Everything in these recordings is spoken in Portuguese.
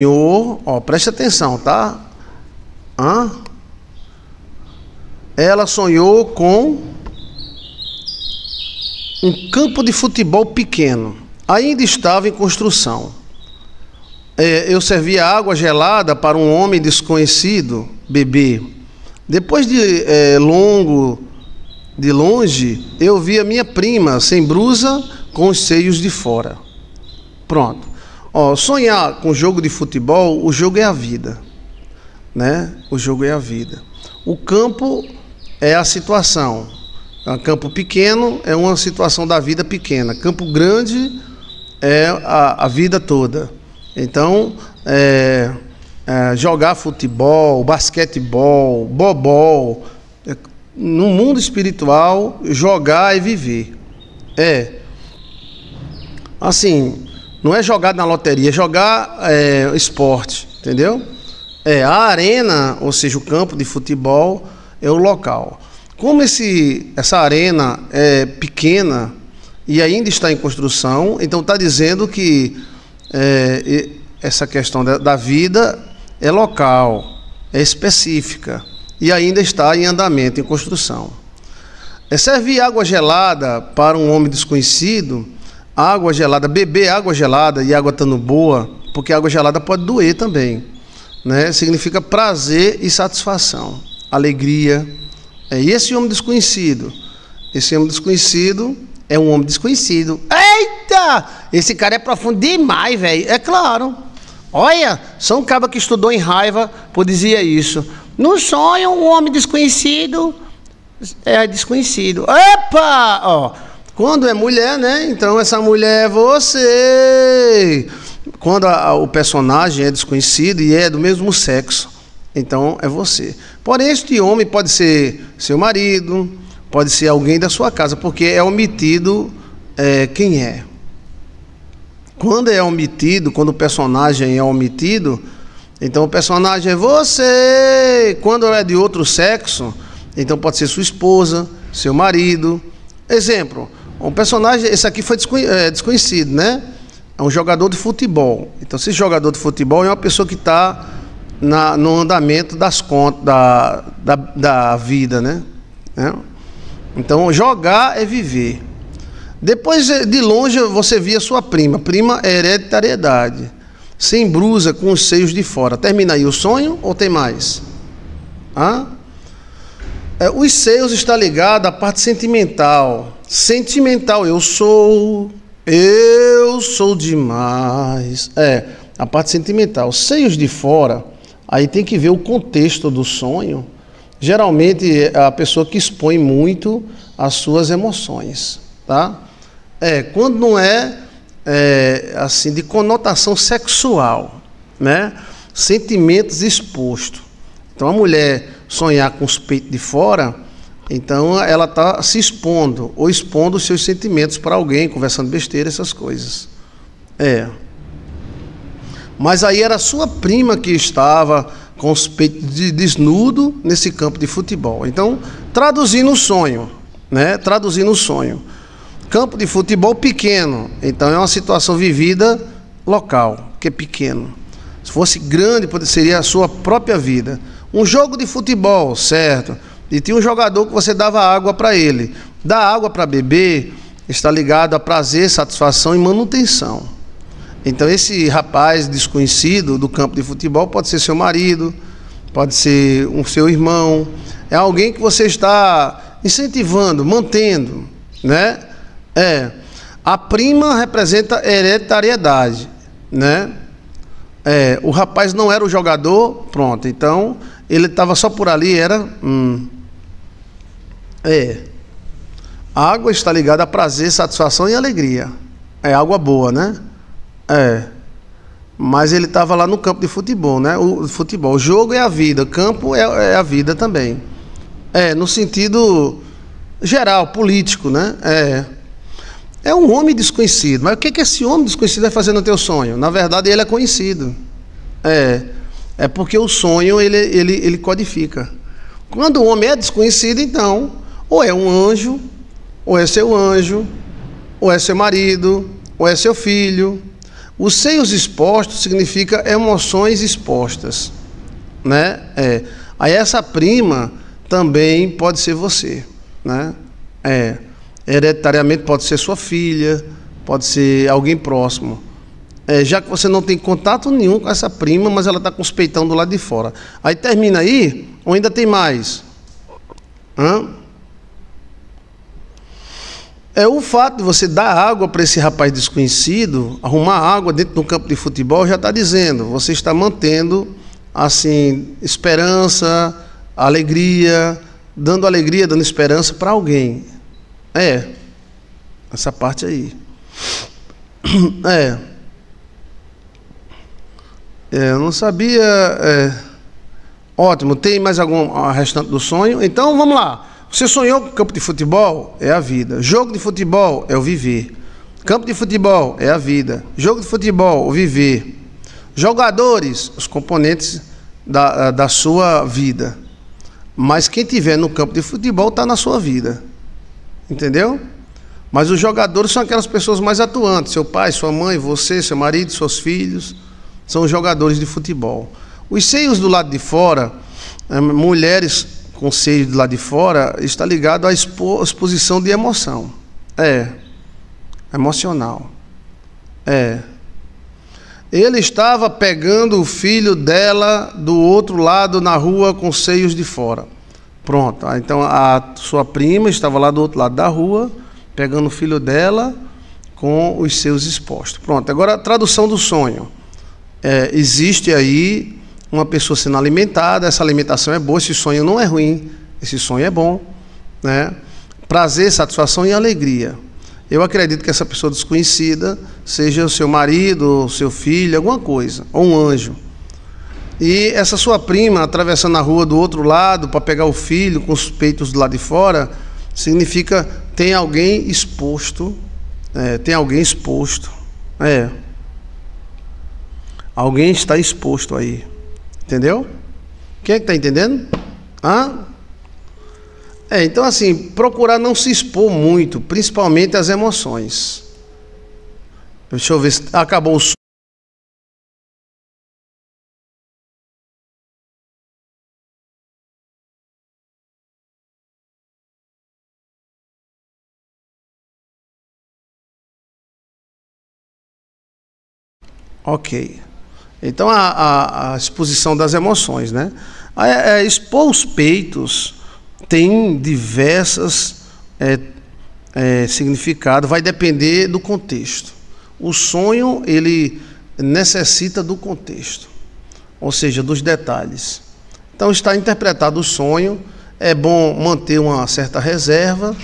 Senhor, ó, presta atenção, tá? Hã? Ela sonhou com um campo de futebol pequeno. Ainda estava em construção. Eu servia água gelada para um homem desconhecido beber. Depois de longe, eu via minha prima sem brusa, com os seios de fora. Pronto. Ó, sonhar com jogo de futebol, o jogo é a vida, né? O jogo é a vida. O campo é a situação. Campo pequeno é uma situação da vida pequena. Campo grande é a vida toda. Então, jogar futebol, basquetebol, bobol. No mundo espiritual, jogar é viver. É. Assim... Não é jogar na loteria, é jogar esporte, entendeu? A arena, ou seja, o campo de futebol, é o local. Como essa arena é pequena e ainda está em construção, então está dizendo que essa questão da vida é local, é específica e ainda está em andamento, em construção. Servir água gelada para um homem desconhecido... Água gelada, beber água gelada e água estando boa, porque água gelada pode doer também, né? Significa prazer e satisfação, alegria. E esse homem desconhecido é um homem desconhecido. Eita! Esse cara é profundo demais, velho. É claro. Olha, só um caba que estudou em raiva, por dizia isso. No sonho, um homem desconhecido é desconhecido. Opa! Ó. Quando é mulher, né? Então essa mulher é você. Quando o personagem é desconhecido e é do mesmo sexo, então é você. Porém, este homem pode ser seu marido, pode ser alguém da sua casa, porque é omitido quem é. Quando é omitido, quando o personagem é omitido, então o personagem é você. Quando ela é de outro sexo, então pode ser sua esposa, seu marido. Exemplo. Um personagem, esse aqui foi desconhecido, né? É um jogador de futebol. Então, esse jogador de futebol é uma pessoa que está no andamento das contas, da vida, né? Então, jogar é viver. Depois, de longe, você via sua prima. Prima é hereditariedade. Sem brusa, com os seios de fora. Termina aí o sonho ou tem mais? Hã? Os seios está ligado à parte sentimental. Sentimental, eu sou demais. A parte sentimental. Seios de fora, aí tem que ver o contexto do sonho. Geralmente é a pessoa que expõe muito as suas emoções, tá? Quando não é assim de conotação sexual, né? Sentimentos expostos. Então a mulher sonhar com os peitos de fora, então ela está se expondo, ou expondo os seus sentimentos para alguém, conversando besteira, essas coisas. Mas aí era sua prima que estava com os peitos de desnudo nesse campo de futebol. Então, traduzindo o sonho, né? Traduzindo o sonho. Campo de futebol pequeno, então é uma situação vivida local, que é pequeno. Se fosse grande, seria a sua própria vida. Um jogo de futebol, certo? E tinha um jogador que você dava água para ele. Dar água para beber está ligado a prazer, satisfação e manutenção. Então esse rapaz desconhecido do campo de futebol pode ser seu marido, pode ser seu irmão. É alguém que você está incentivando, mantendo, né? A prima representa hereditariedade, né? O rapaz não era o jogador, pronto, então... Ele estava só por ali, era... A água está ligada a prazer, satisfação e alegria. É água boa, né? Mas ele estava lá no campo de futebol, né? O jogo é a vida, campo é a vida também. No sentido geral, político, né? É um homem desconhecido. Mas o que esse homem desconhecido vai fazer no teu sonho? Na verdade, ele é conhecido. É porque o sonho, ele codifica. Quando o homem é desconhecido, então, ou é um anjo, ou é seu marido, ou é seu filho, Os seios expostos significa emoções expostas, né? Aí essa prima também pode ser você, né? Hereditariamente pode ser sua filha, pode ser alguém próximo. Já que você não tem contato nenhum com essa prima, mas ela está com os peitão do lado de fora. Aí termina aí, ou ainda tem mais? É o fato de você dar água para esse rapaz desconhecido, arrumar água dentro de um campo de futebol, já está dizendo, você está mantendo assim esperança, alegria, dando esperança para alguém. Essa parte aí. Eu não sabia. Ótimo, tem mais algum restante do sonho? Então vamos lá. Você sonhou com campo de futebol? É a vida. Jogo de futebol? É o viver. Campo de futebol? É a vida. Jogo de futebol? O viver. Jogadores? Os componentes da sua vida. Mas quem estiver no campo de futebol está na sua vida. Entendeu? Mas os jogadores são aquelas pessoas mais atuantes. Seu pai, sua mãe, você, seu marido, seus filhos. São os jogadores de futebol. Os seios do lado de fora, mulheres com seios do lado de fora, está ligado à exposição de emoção. Emocional. Ele estava pegando o filho dela do outro lado na rua com seios de fora. Pronto. Então a sua prima estava lá do outro lado da rua, pegando o filho dela com os seios expostos. Pronto. Agora a tradução do sonho. Existe aí uma pessoa sendo alimentada, essa alimentação é boa, esse sonho não é ruim, esse sonho é bom, né? Prazer, satisfação e alegria. Eu acredito que essa pessoa desconhecida seja o seu marido, o seu filho, alguma coisa, ou um anjo. E essa sua prima atravessando a rua do outro lado para pegar o filho com os peitos do lado de fora, significa tem alguém exposto, alguém está exposto aí. Entendeu? Quem é que está entendendo? Então assim, procurar não se expor muito, principalmente as emoções. Deixa eu ver se acabou o som. Ok. Então, a exposição das emoções, né? Expor os peitos tem diversos significados, vai depender do contexto. O sonho, ele necessita do contexto, ou seja, dos detalhes. Então, está interpretado o sonho, é bom manter uma certa reserva,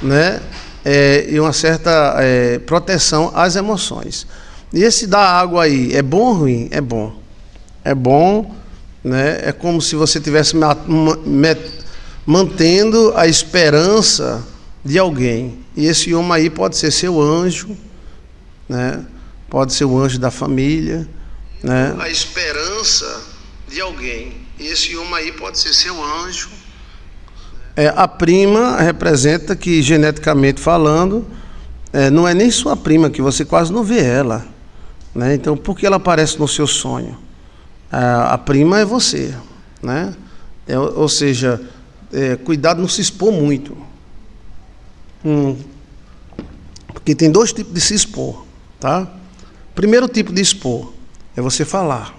né? E uma certa proteção às emoções. E esse da água aí, é bom ou ruim? É bom. É bom, né? É como se você estivesse mantendo a esperança de alguém. E esse homem aí pode ser seu anjo, né? Pode ser o anjo da família, né? A esperança de alguém. E esse homem aí pode ser seu anjo. A prima representa que, geneticamente falando, não é nem sua prima, que você quase não vê ela. Né? Então, por que ela aparece no seu sonho? A prima é você. Né? Ou seja, cuidado, não se expor muito. Porque tem dois tipos de se expor. Tá? Primeiro tipo de expor é você falar.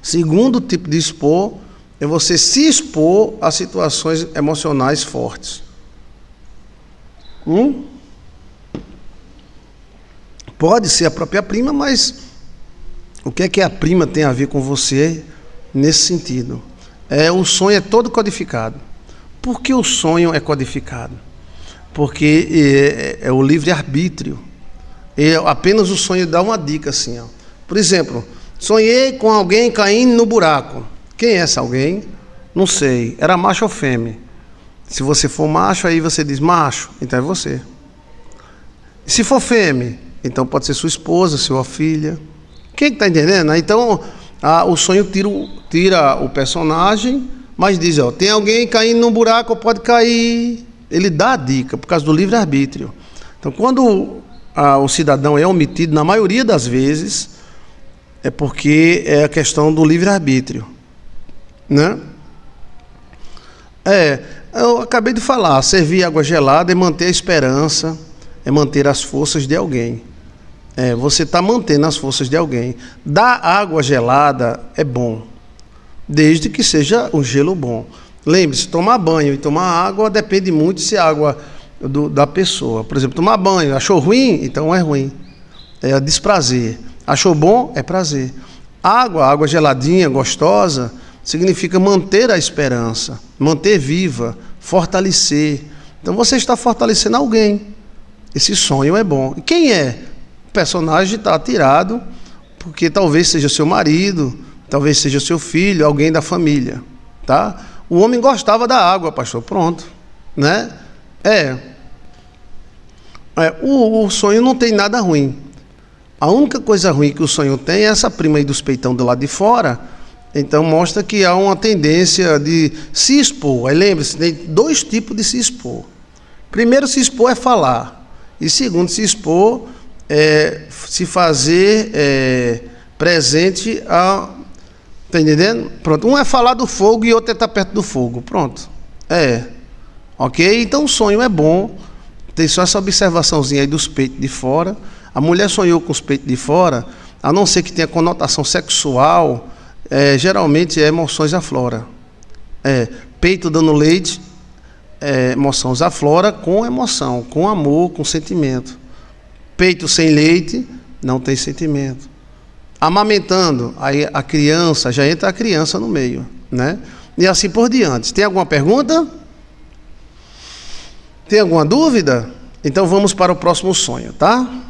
Segundo tipo de expor é você se expor a situações emocionais fortes. Pode ser a própria prima, mas o que é que a prima tem a ver com você nesse sentido? O sonho é todo codificado. Por que o sonho é codificado? Porque é o livre-arbítrio. Apenas o sonho dá uma dica assim. Por exemplo, sonhei com alguém caindo no buraco. Quem é essa alguém? Não sei. Era macho ou fêmea? Se você for macho, aí você diz macho, então é você. Se for fêmea, então pode ser sua esposa, sua filha. Quem está entendendo? Então o sonho tira o personagem, mas diz, tem alguém caindo num buraco, pode cair. Ele dá a dica, por causa do livre-arbítrio. Então quando o cidadão é omitido, na maioria das vezes, é porque é a questão do livre-arbítrio, né? Eu acabei de falar, servir água gelada é manter a esperança, é manter as forças de alguém. Você está mantendo as forças de alguém. Dar água gelada é bom, desde que seja um gelo bom. Lembre-se, tomar banho e tomar água depende muito se a água da pessoa. Por exemplo, tomar banho, achou ruim? Então é ruim. É desprazer. Achou bom? É prazer. Água geladinha, gostosa, significa manter a esperança, manter viva, fortalecer. Então você está fortalecendo alguém. Esse sonho é bom. E quem é? O personagem está atirado, porque talvez seja seu marido, talvez seja seu filho, alguém da família, tá? O homem gostava da água, pastor, pronto, né? O sonho não tem nada ruim. A única coisa ruim que o sonho tem é essa prima aí dos peitão do lado de fora. Então mostra que há uma tendência de se expor. Aí lembre-se, tem dois tipos de se expor. Primeiro, se expor é falar. E segundo, se expor é se fazer presente a... Tá entendendo? Pronto, um é falar do fogo e outro é estar perto do fogo. Pronto. Ok? Então o sonho é bom. Tem só essa observaçãozinha aí dos peitos de fora. A mulher sonhou com os peitos de fora, a não ser que tenha conotação sexual, geralmente emoções aflora. Peito dando leite, emoções aflora com emoção, com amor, com sentimento. Peito sem leite, não tem sentimento. Amamentando, aí a criança, já entra a criança no meio, né? E assim por diante. Tem alguma pergunta? Tem alguma dúvida? Então vamos para o próximo sonho, tá?